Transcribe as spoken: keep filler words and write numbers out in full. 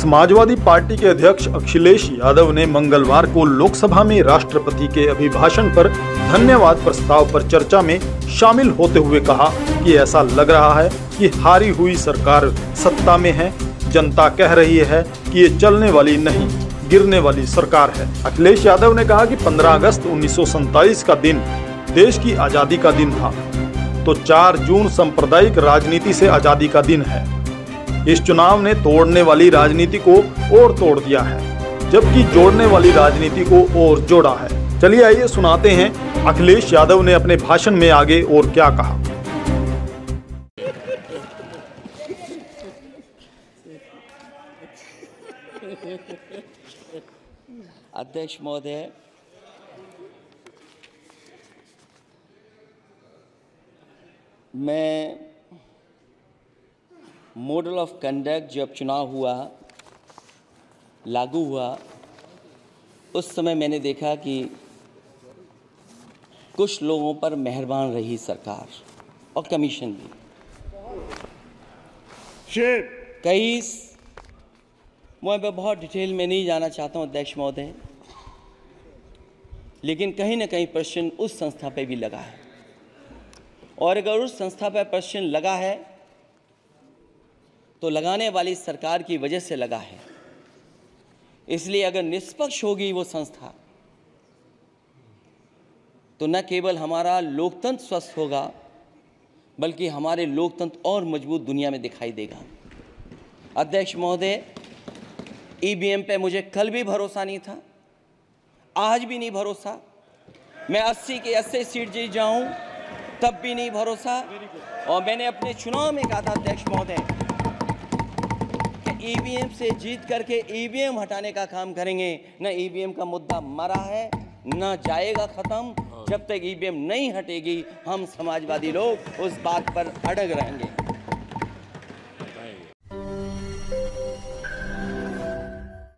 Samajwadi party के अध्यक्ष अखिलेश यादव ने मंगलवार को लोकसभा में राष्ट्रपति के अभिभाषण पर धन्यवाद प्रस्ताव पर चर्चा में शामिल होते हुए कहा कि ऐसा लग रहा है कि हारी हुई सरकार सत्ता में है। जनता कह रही है कि ये चलने वाली नहीं, गिरने वाली सरकार है। अखिलेश यादव ने कहा कि पंद्रह अगस्त उन्नीस सौ सैंतालीस का दिन देश की आज़ादी का दिन था, तो चार जून सांप्रदायिक राजनीति से आज़ादी का दिन है। इस चुनाव ने तोड़ने वाली राजनीति को और तोड़ दिया है, जबकि जोड़ने वाली राजनीति को और जोड़ा है। चलिए आइए सुनाते हैं अखिलेश यादव ने अपने भाषण में आगे और क्या कहा। अध्यक्ष महोदय, मैं मॉडल ऑफ कंडक्ट जब चुनाव हुआ, लागू हुआ, उस समय मैंने देखा कि कुछ लोगों पर मेहरबान रही सरकार और कमीशन भी। कई मैं बहुत डिटेल में नहीं जाना चाहता हूं अध्यक्ष महोदय, लेकिन कहीं ना कहीं प्रश्न उस संस्था पे भी लगा है, और अगर उस संस्था पे प्रश्न लगा है तो लगाने वाली सरकार की वजह से लगा है। इसलिए अगर निष्पक्ष होगी वो संस्था तो न केवल हमारा लोकतंत्र स्वस्थ होगा, बल्कि हमारे लोकतंत्र और मजबूत दुनिया में दिखाई देगा। अध्यक्ष महोदय, ई वी एम पे मुझे कल भी भरोसा नहीं था, आज भी नहीं भरोसा। मैं अस्सी के अस्सी सीट जीत जाऊं तब भी नहीं भरोसा। और मैंने अपने चुनाव में कहा था अध्यक्ष महोदय, ई वी एम से जीत करके ई वी एम हटाने का काम करेंगे। ना ई वी एम का मुद्दा मरा है, ना जाएगा खत्म। जब तक ई वी एम नहीं हटेगी, हम समाजवादी लोग उस बात पर अड़ग रहेंगे।